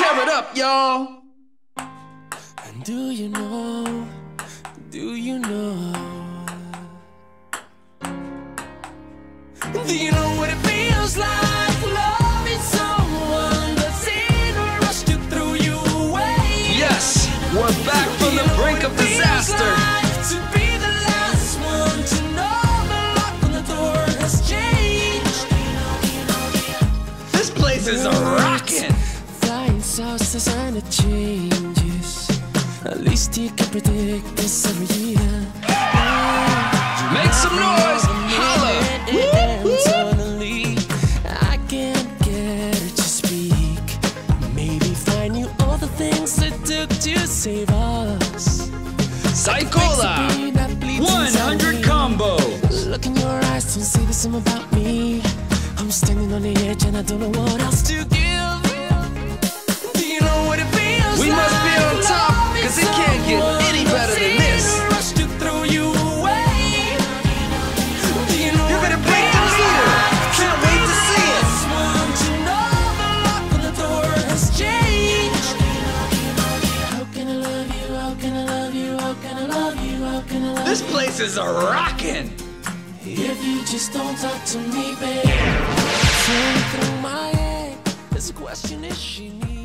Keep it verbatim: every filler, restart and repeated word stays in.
Tear it up, y'all. And do you know, do you know, do you know what it feels like loving someone that's in a rush to throw you away? Yes, we're back from the brink of disaster. This is a rockin'. Flying saucers and it changes. At least you can predict this arena. Yeah. Make some noise, holler. Internally, I can't get her to speak. Maybe find you all the things it took to save us. Psychola, one hundred combos. Look in your eyes, don't say the same about me. I'm standing on the edge and I don't know what else to give. Do you know what it feels like? We must be on top, cause it can't get any better than this. Do you know you're gonna break the leader? Can't wait to see it. How can I love you? How can I love you? How can I love you? How can I love you? This place is a rockin'. If you just don't talk to me, babe, through my head, there's a question, is she needs.